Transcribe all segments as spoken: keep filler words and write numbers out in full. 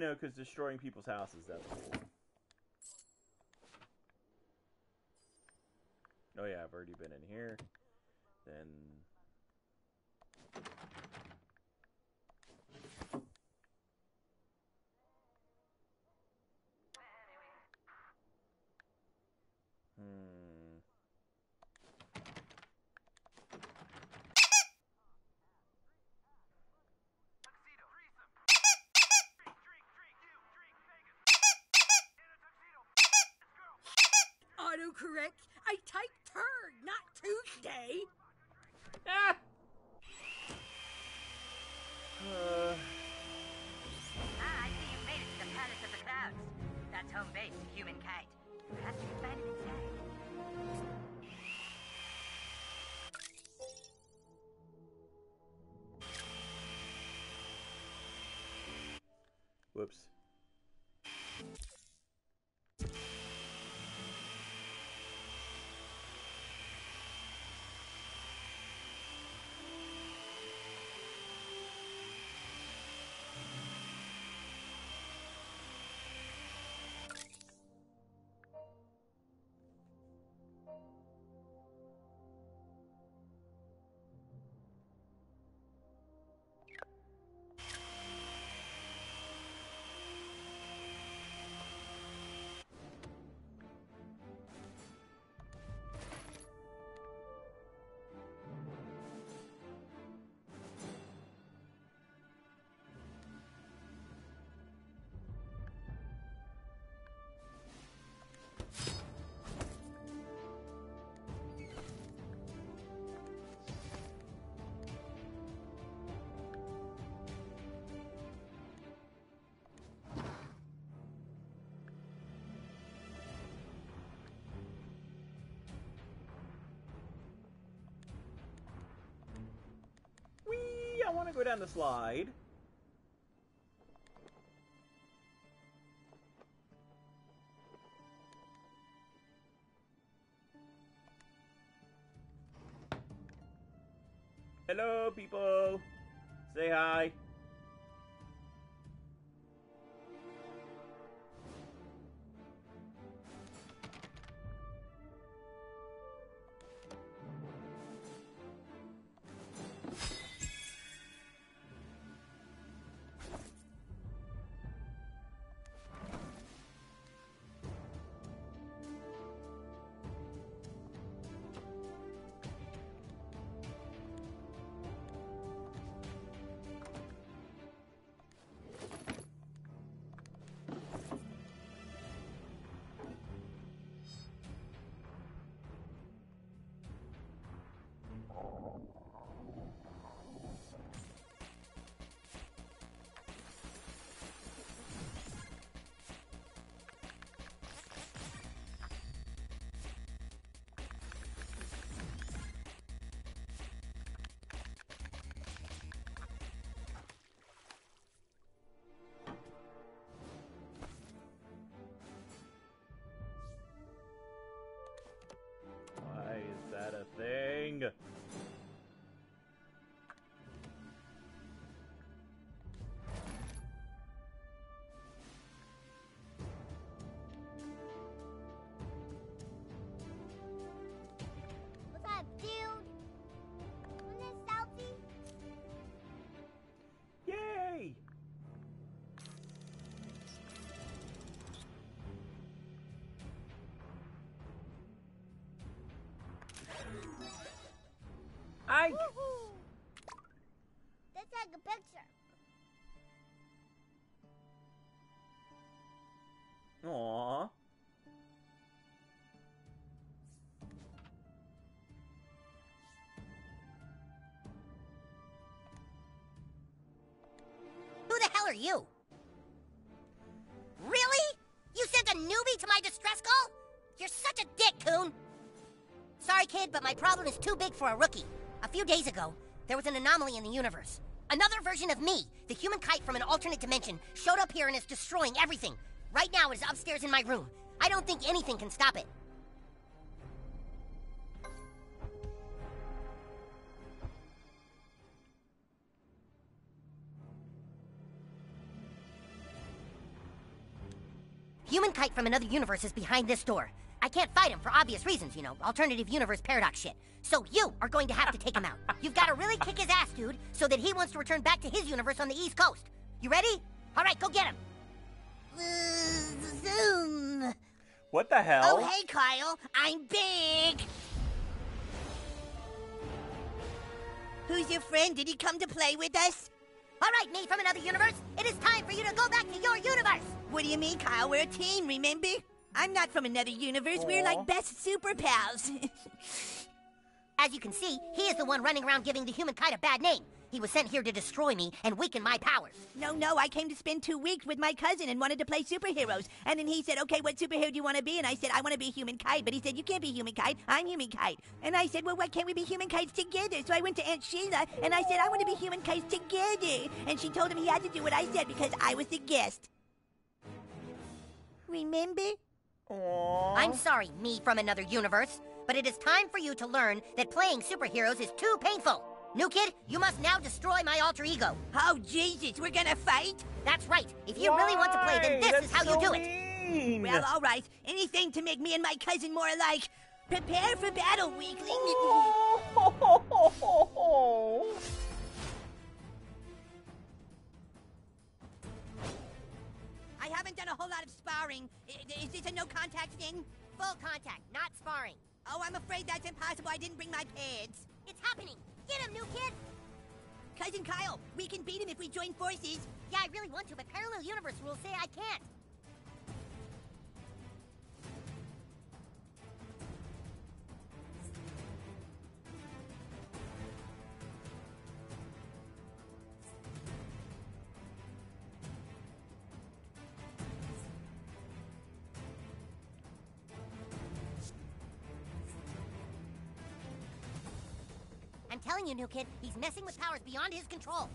you know, because destroying people's houses, that was cool. Oh yeah, I've already been in here. Then... Hmm... Autocorrect, I typed turd, not Tuesday! Ah! Uh... Ah, I see you made it to the Palace of the Clouds. That's home base to Human Kite. Perhaps we find him inside. Whoops. I want to go down the slide. Hello, people. Say hi. I... Let's take a picture. Aww. Who the hell are you? Really? You sent a newbie to my distress call? You're such a dick, Coon. Sorry, kid, but my problem is too big for a rookie. A few days ago, there was an anomaly in the universe. Another version of me, the Human Kite from an alternate dimension, showed up here and is destroying everything. Right now, it is upstairs in my room. I don't think anything can stop it. Human Kite from another universe is behind this door. I can't fight him for obvious reasons, you know, alternative universe paradox shit. So you are going to have to take him out. You've got to really kick his ass, dude, so that he wants to return back to his universe on the East Coast. You ready? All right, go get him. Uh, zoom. What the hell? Oh, hey, Kyle. I'm big. Who's your friend? Did he come to play with us? All right, me from another universe. It is time for you to go back to your universe. What do you mean, Kyle? We're a team, remember? I'm not from another universe. Aww. We're like best super pals. As you can see, he is the one running around giving the Human Kite a bad name. He was sent here to destroy me and weaken my powers. No, no, I came to spend two weeks with my cousin and wanted to play superheroes. And then he said, okay, what superhero do you want to be? And I said, I want to be Human Kite. But he said, you can't be Human Kite. I'm Human Kite. And I said, well, why can't we be Human Kites together? So I went to Aunt Sheila and I said, I want to be Human Kites together. And she told him he had to do what I said because I was the guest. Remember? Aww. I'm sorry, me from another universe, but it is time for you to learn that playing superheroes is too painful. New kid, you must now destroy my alter ego. Oh, Jesus, we're gonna fight? That's right. If you Why? really want to play, then this That's is how so you do mean. it. Well, all right. Anything to make me and my cousin more alike. Prepare for battle, weakling. Oh. I haven't done a whole lot of sparring. Is this a no-contact thing? Full contact, not sparring. Oh, I'm afraid that's impossible. I didn't bring my pads. It's happening. Get him, new kid! Cousin Kyle, we can beat him if we join forces. Yeah, I really want to, but parallel universe rules say I can't. I'm telling you, new kid, he's messing with powers beyond his control.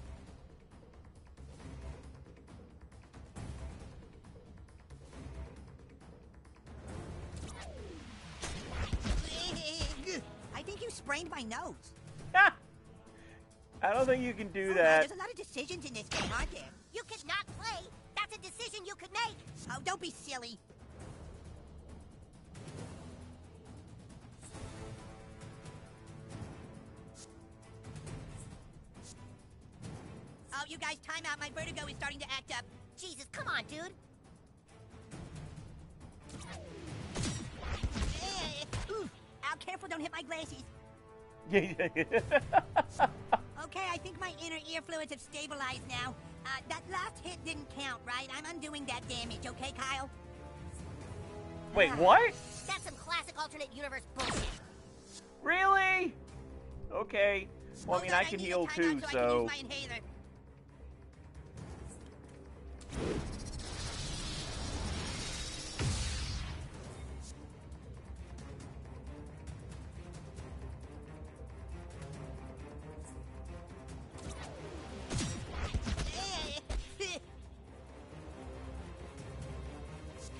I think you sprained my nose. Ah! I don't think you can do oh that. My, there's a lot of decisions in this game, aren't there? You could not play. That's a decision you could make. Oh, don't be silly. You guys, time out. My vertigo is starting to act up. Jesus, come on, dude. Oof. Ow, careful, don't hit my glasses. Okay, I think my inner ear fluids have stabilized now. Uh, that last hit didn't count, right? I'm undoing that damage, okay, Kyle? Wait, uh, what? That's some classic alternate universe bullshit. Really? Okay. Well, Hold I mean, on, I can I heal too, so... so... I can use my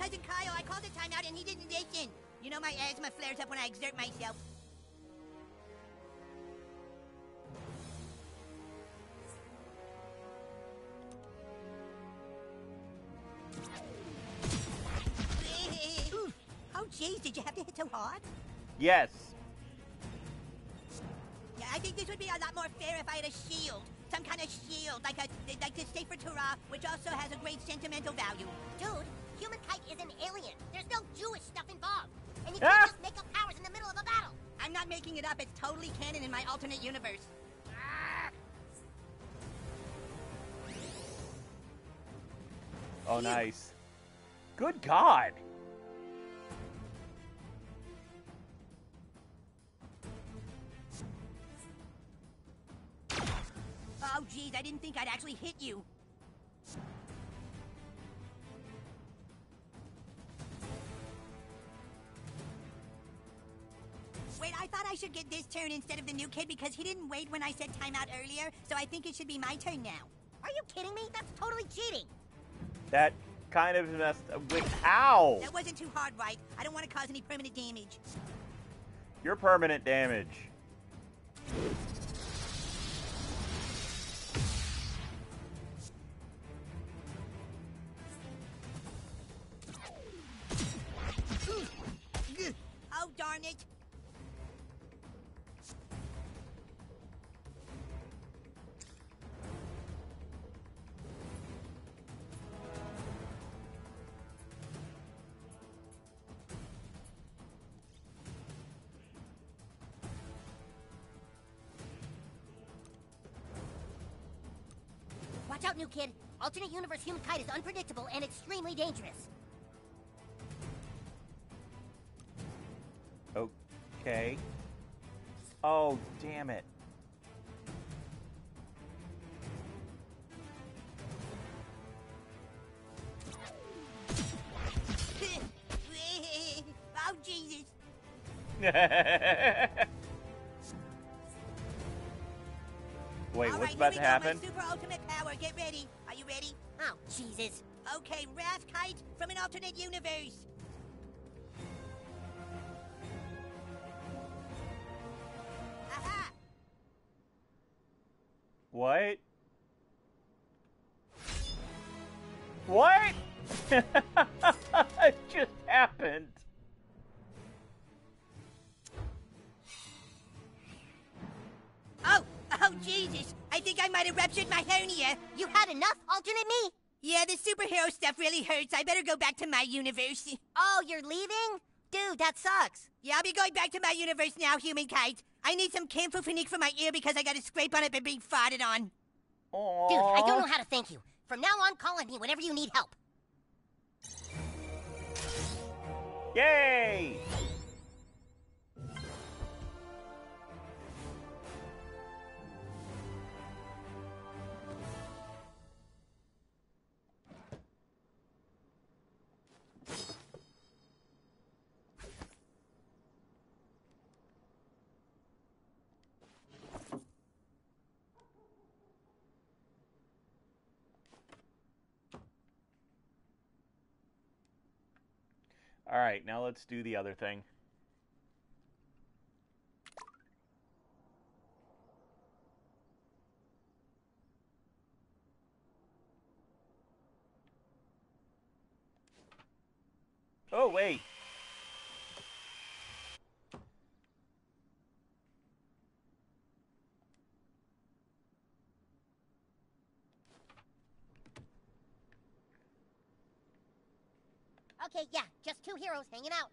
Cousin Kyle, I called a timeout and he didn't listen. You know my asthma flares up when I exert myself. Jeez, did you have to hit so hard? Yes. Yeah, I think this would be a lot more fair if I had a shield. Some kind of shield, like a like the Safer Torah, which also has a great sentimental value. Dude, Human Kite is an alien. There's no Jewish stuff involved. And you can't ah! just make up powers in the middle of a battle. I'm not making it up. It's totally canon in my alternate universe. Ah! Oh, nice. Good God. Oh, geez, I didn't think I'd actually hit you. Wait, I thought I should get this turn instead of the new kid because he didn't wait when I said timeout earlier, so I think it should be my turn now. Are you kidding me? That's totally cheating. That kind of messed up with... Ow! That wasn't too hard, right? I don't want to cause any permanent damage. You're permanent damage. Watch out, new kid. Alternate universe Human Kite is unpredictable and extremely dangerous. Okay. Oh, damn it. Oh, Jesus. Wait, all what's right, about to happen? Super ultimate power. Get ready. Are you ready? Oh, Jesus. Okay, Rath-Kite from an alternate universe. Aha! What? What? It just happened. Oh, oh, Jesus. I think I might have ruptured my hernia. You had enough, alternate me? Yeah, the superhero stuff really hurts. I better go back to my universe. Oh, you're leaving? Dude, that sucks. Yeah, I'll be going back to my universe now, Human Kite. I need some camphor phenique for my ear because I got a scrape on it by being farted on. Aww. Dude, I don't know how to thank you. From now on, call on me whenever you need help. Yay! All right, now let's do the other thing. Oh, wait. Okay, yeah, just two heroes hanging out.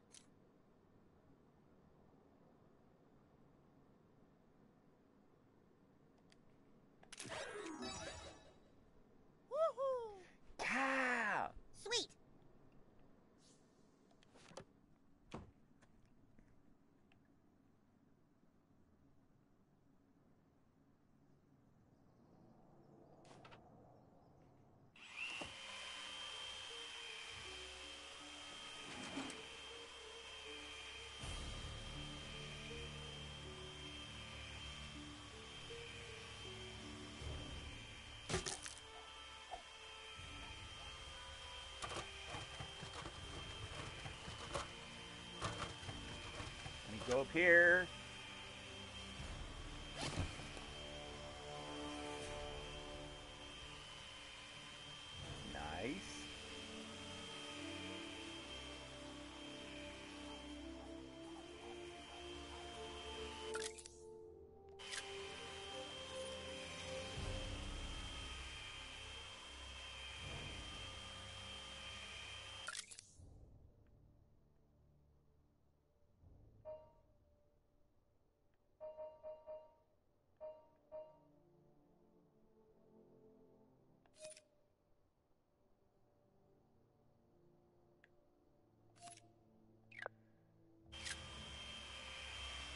Woohoo! Yeah! Sweet. Go up here. Nice.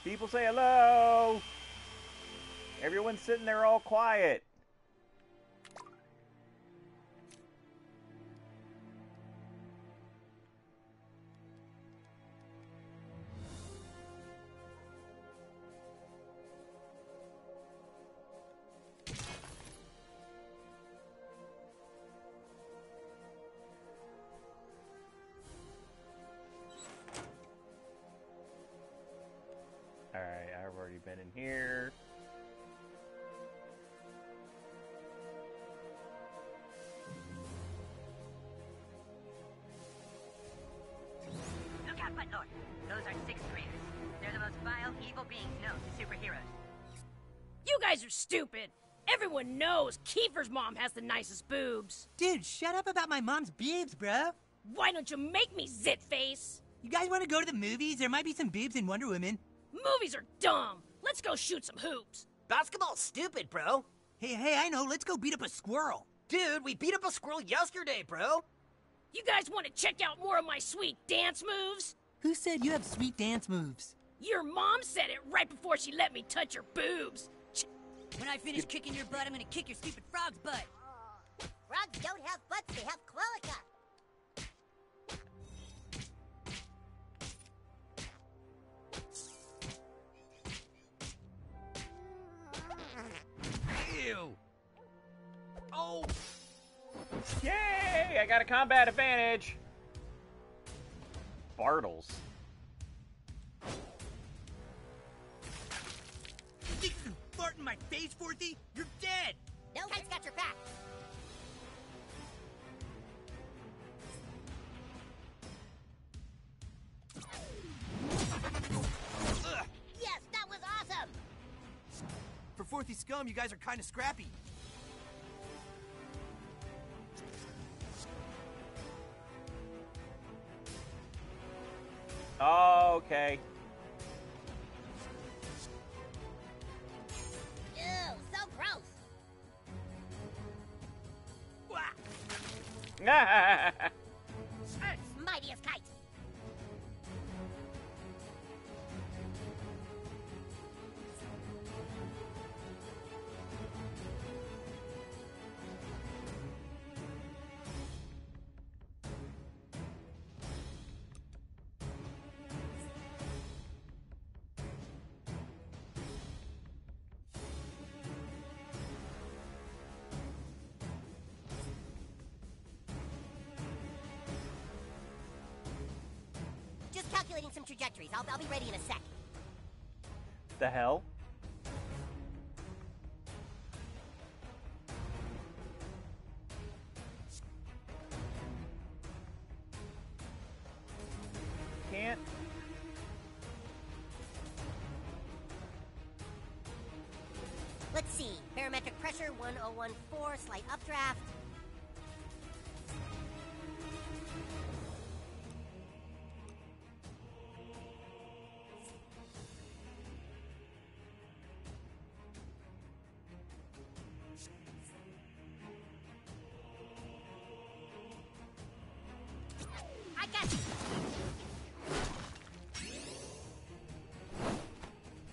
People say hello. Everyone's sitting there all quiet. Been in here. Look out, my lord. Those are sixth graders. They're the most vile, evil beings known to superheroes. You guys are stupid. Everyone knows Kiefer's mom has the nicest boobs. Dude, shut up about my mom's boobs, bro. Why don't you make me, zit face? You guys want to go to the movies? There might be some boobs in Wonder Woman. Movies are dumb. Let's go shoot some hoops. Basketball's stupid, bro. Hey, hey, I know. Let's go beat up a squirrel. Dude, we beat up a squirrel yesterday, bro. You guys want to check out more of my sweet dance moves? Who said you have sweet dance moves? Your mom said it right before she let me touch her boobs. When I finish kicking your butt, I'm gonna kick your stupid frog's butt. Frogs don't have butts, they have cloaca. Ew. Oh. Yay! I got a combat advantage. Bartles. You think you can fart in my face, Forthy? You're dead! No, Kite's got your back. Yes, that was awesome! For Forthy scum, you guys are kind of scrappy. Oh, okay. Ew, so gross. Earth's mightiest kite. Some trajectories. I'll, I'll be ready in a sec. The hell? Can't. Let's see. Barometric pressure one oh one point four, slight updraft.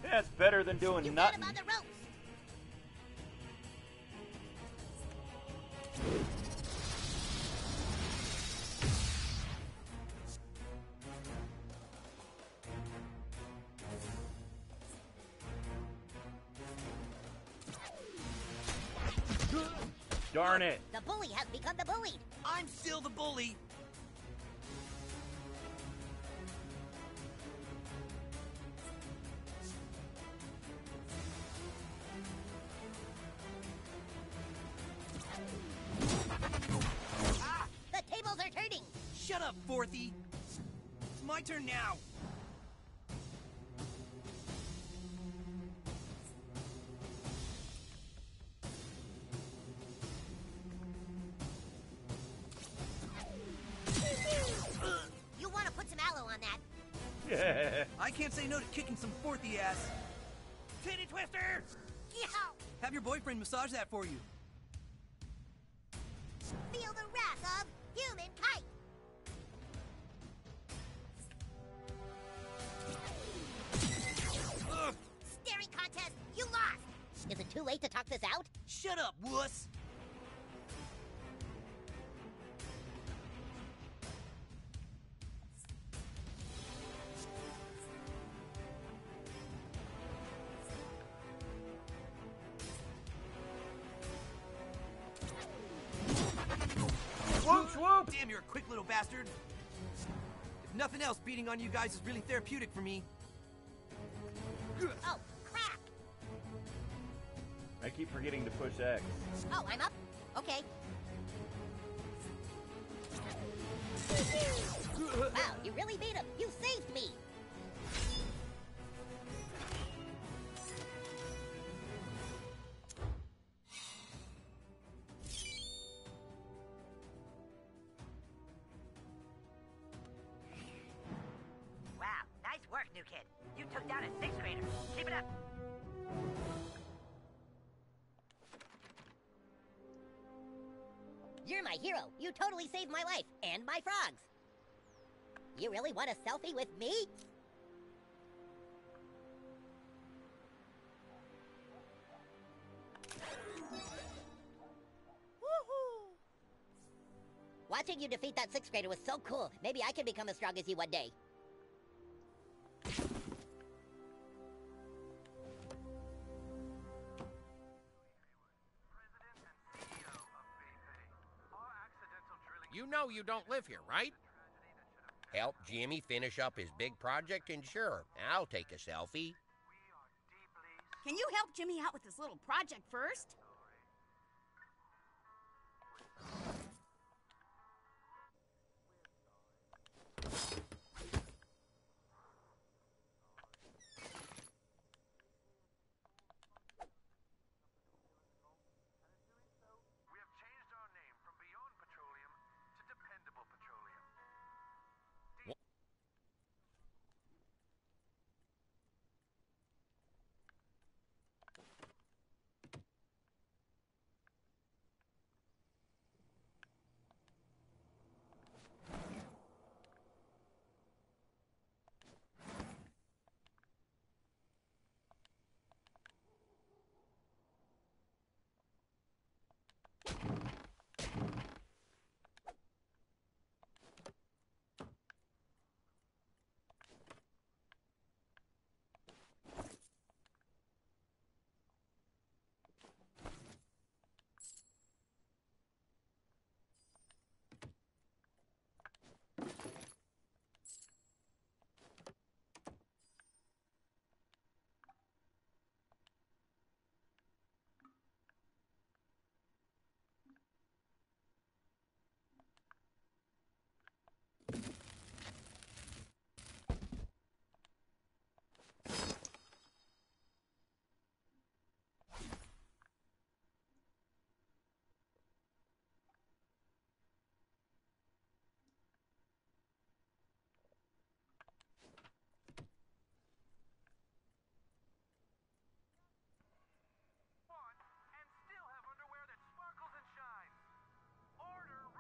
That's better than doing you nothing. Got him on the ropes. Darn it. The bully has become the bullied. I'm still the bully. Forthy. It's my turn now. You want to put some aloe on that? Yeah. I can't say no to kicking some Forthy ass. Titty twister! Yeah. Have your boyfriend massage that for you. Feel the wrath of Human Kite. Is it too late to talk this out? Shut up, wuss! Whoop, whoop! Damn, you're a quick little bastard. If nothing else, beating on you guys is really therapeutic for me. Oh. I keep forgetting to push X. Oh, I'm up? Okay. Wow, you really beat him. You saved me. Wow, nice work, new kid. You took down a sixth grader. Keep it up. You're my hero. You totally saved my life and my frogs. You really want a selfie with me? Woohoo! Watching you defeat that sixth grader was so cool. Maybe I can become as strong as you one day. You know you don't live here, right? Help Jimmy finish up his big project, and sure, I'll take a selfie. Can you help Jimmy out with this little project first?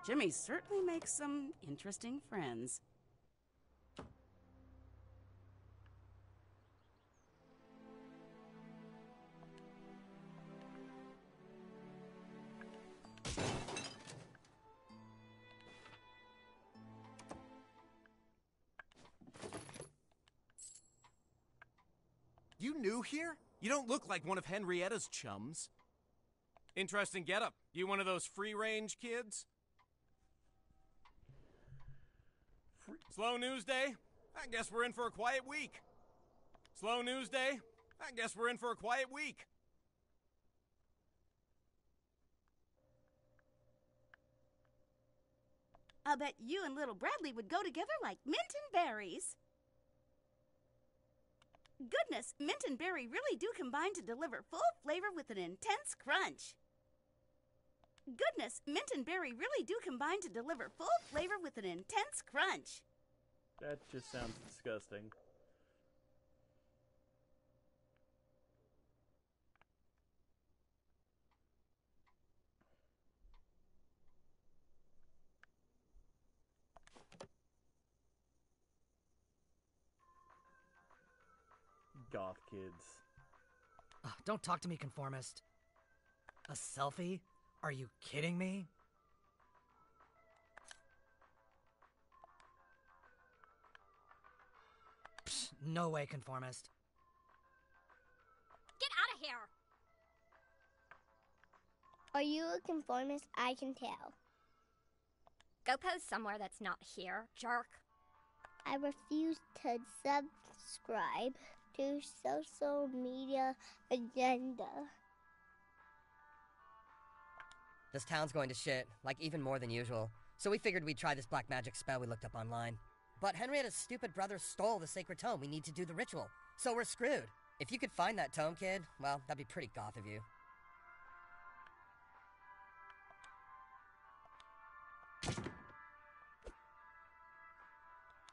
Jimmy certainly makes some interesting friends. You new here? You don't look like one of Henrietta's chums. Interesting getup. You one of those free-range kids? Slow news day? I guess we're in for a quiet week. Slow news day? I guess we're in for a quiet week. I'll bet you and little Bradley would go together like mint and berries. Goodness, mint and berry really do combine to deliver full flavor with an intense crunch. Goodness, mint and berry really do combine to deliver full flavor with an intense crunch. That just sounds disgusting. Goth kids. Uh, don't talk to me, conformist. A selfie? Are you kidding me? Psh, no way, conformist. Get out of here! Are you a conformist? I can tell. Go pose somewhere that's not here, jerk. I refuse to subscribe to social media agenda. This town's going to shit, like even more than usual. So we figured we'd try this black magic spell we looked up online. But Henrietta's stupid brother stole the sacred tome we need to do the ritual. So we're screwed. If you could find that tome, kid, well, that'd be pretty goth of you.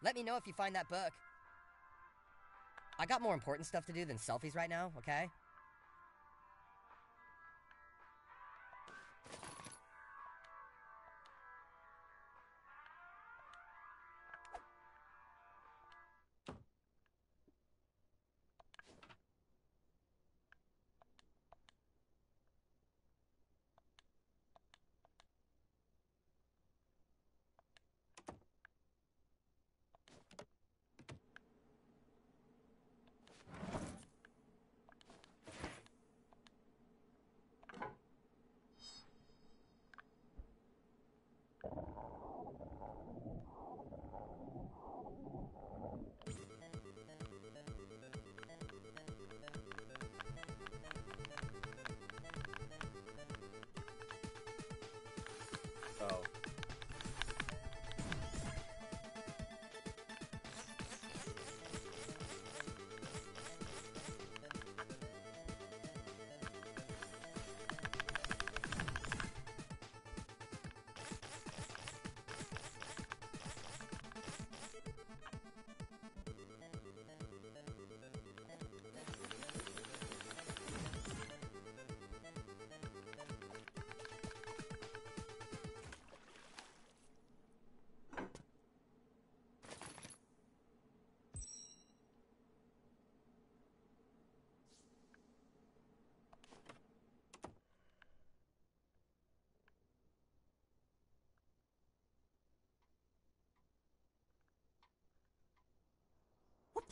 Let me know if you find that book. I got more important stuff to do than selfies right now, okay?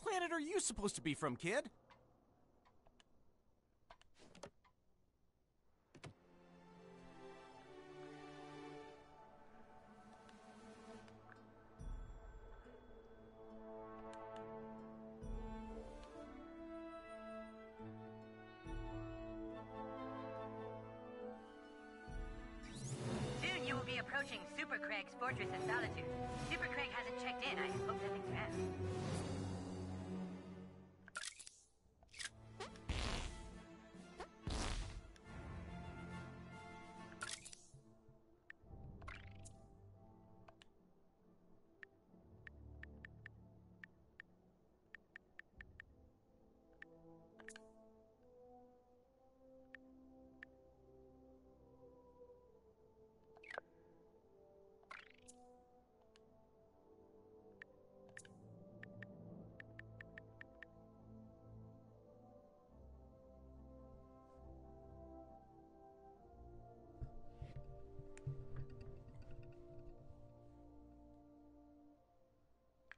planet are you supposed to be from, kid? Approaching Super Craig's Fortress of Solitude. Super Craig hasn't checked in. I hope nothing's happened.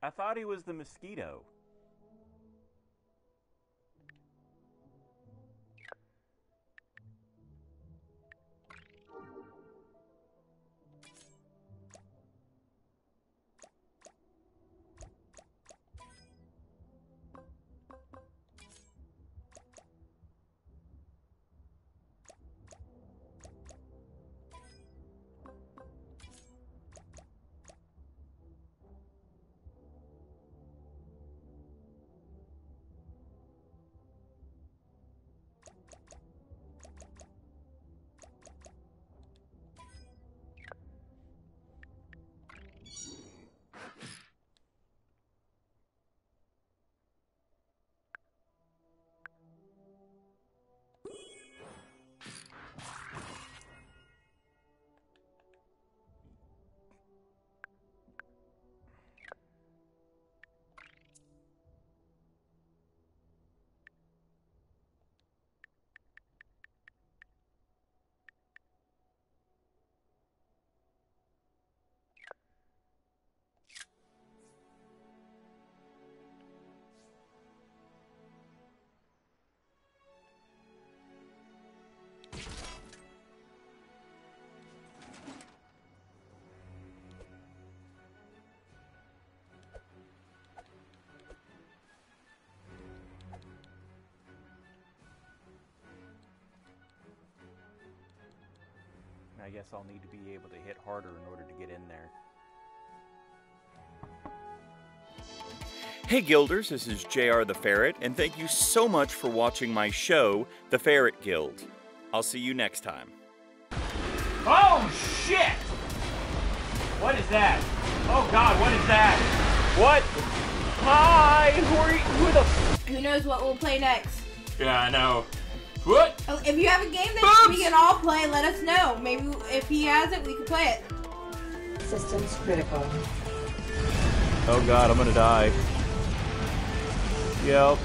I thought he was the mosquito. I guess I'll need to be able to hit harder in order to get in there. Hey Guilders, this is J R the Ferret, and thank you so much for watching my show, The Ferret Guild. I'll see you next time. Oh shit! What is that? Oh god, what is that? What? Hi! Who are you? Who the f- Who knows what we'll play next? Yeah, I know. What? Oh, if you have a game that Oops. we can all play, let us know. Maybe if he has it, we can play it. Systems critical. Oh god, I'm gonna die. Yep.